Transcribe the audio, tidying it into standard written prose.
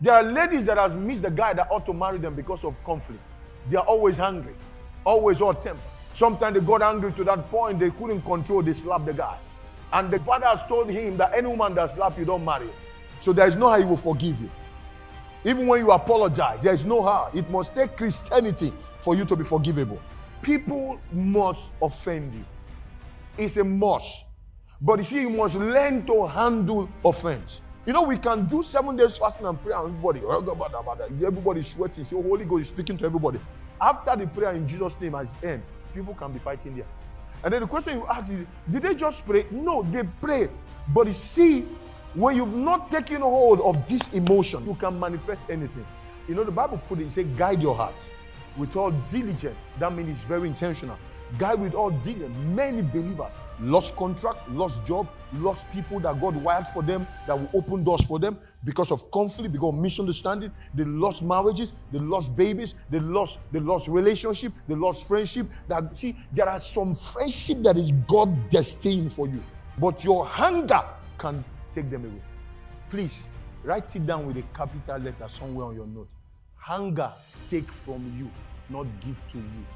There are ladies that have missed the guy that ought to marry them because of conflict. They are always hungry, always hot tempered. Sometimes they got angry to that point they couldn't control, they slapped the guy. And the father has told him that any woman that slapped you, don't marry. So there is no how he will forgive you. Even when you apologize, there is no how. It must take Christianity for you to be forgivable. People must offend you. It's a must. But you see, you must learn to handle offense. You know, we can do 7 days fasting and prayer and everybody's sweating. So Holy Ghost is speaking to everybody. After the prayer in Jesus' name has ended, people can be fighting there. And then the question you ask is, did they just pray? No, they prayed. But you see, when you've not taken hold of this emotion, you can manifest anything. You know, the Bible put it, it says, guide your heart with all diligence. That means it's very intentional. Guide with all diligence. Many believers lost contract, lost job, lost people that God wired for them, that will open doors for them because of conflict, because of misunderstanding. They lost marriages, they lost babies, they lost relationship, they lost friendship. That, see, there are some friendship that is God destined for you, but your hunger can take them away. Please write it down with a capital letter somewhere on your note. Hunger take from you, not give to you.